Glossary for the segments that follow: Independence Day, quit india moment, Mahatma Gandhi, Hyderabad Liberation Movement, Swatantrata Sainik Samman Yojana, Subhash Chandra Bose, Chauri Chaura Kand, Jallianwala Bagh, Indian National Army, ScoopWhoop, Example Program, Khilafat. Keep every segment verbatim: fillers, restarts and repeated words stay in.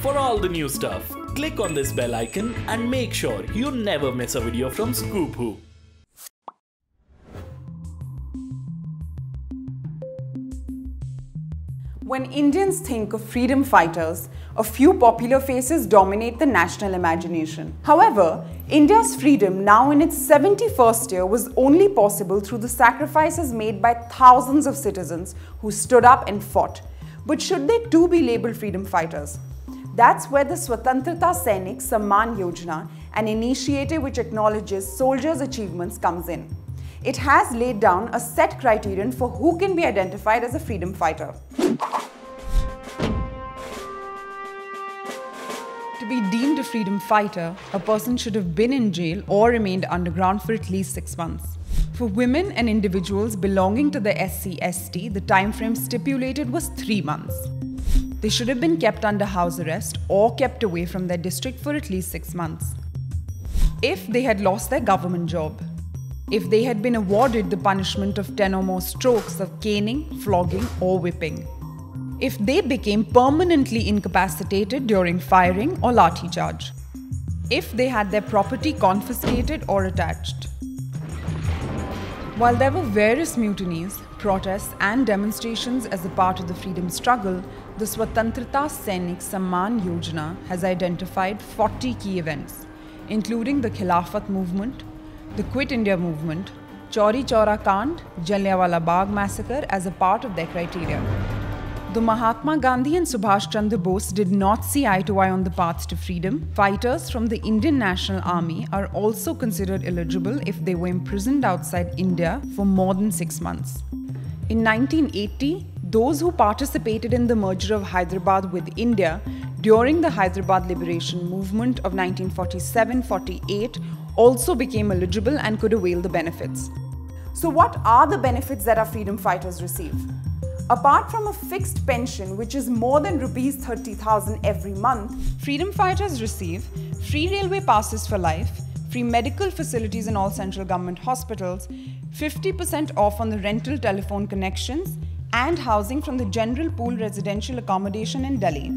For all the new stuff, click on this bell icon and make sure you never miss a video from ScoopWhoop. When Indians think of freedom fighters, a few popular faces dominate the national imagination. However, India's freedom, now in its seventy-first year, was only possible through the sacrifices made by thousands of citizens who stood up and fought. But should they too be labelled freedom fighters? That's where the Swatantrata Sainik Samman Yojana, an initiative which acknowledges soldiers' achievements, comes in. It has laid down a set criterion for who can be identified as a freedom fighter. To be deemed a freedom fighter, a person should have been in jail or remained underground for at least six months. For women and individuals belonging to the S C S T, the time frame stipulated was three months. They should have been kept under house arrest or kept away from their district for at least six months. If they had lost their government job, if they had been awarded the punishment of ten or more strokes of caning, flogging or whipping, if they became permanently incapacitated during firing or lathi charge, if they had their property confiscated or attached. While there were various mutinies, protests and demonstrations as a part of the freedom struggle, the Swatantrata Sainik Samman Yojana has identified forty key events, including the Khilafat movement, the Quit India movement, Chauri Chaura Kand, Jallianwala Bagh massacre as a part of their criteria. Though Mahatma Gandhi and Subhash Chandra Bose did not see eye to eye on the path to freedom, fighters from the Indian National Army are also considered eligible if they were imprisoned outside India for more than six months. In nineteen eighty, those who participated in the merger of Hyderabad with India during the Hyderabad Liberation Movement of nineteen forty-seven forty-eight also became eligible and could avail the benefits. So what are the benefits that our freedom fighters receive? Apart from a fixed pension, which is more than rupees thirty thousand every month, freedom fighters receive free railway passes for life, free medical facilities in all central government hospitals, fifty percent off on the rental telephone connections, and housing from the general pool residential accommodation in Delhi.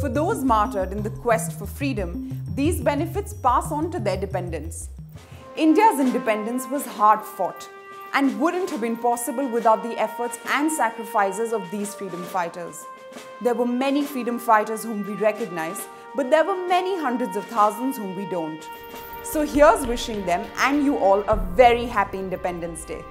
For those martyred in the quest for freedom, these benefits pass on to their dependents. India's independence was hard fought and wouldn't have been possible without the efforts and sacrifices of these freedom fighters. There were many freedom fighters whom we recognize, but there were many hundreds of thousands whom we don't. So here's wishing them and you all a very happy Independence Day.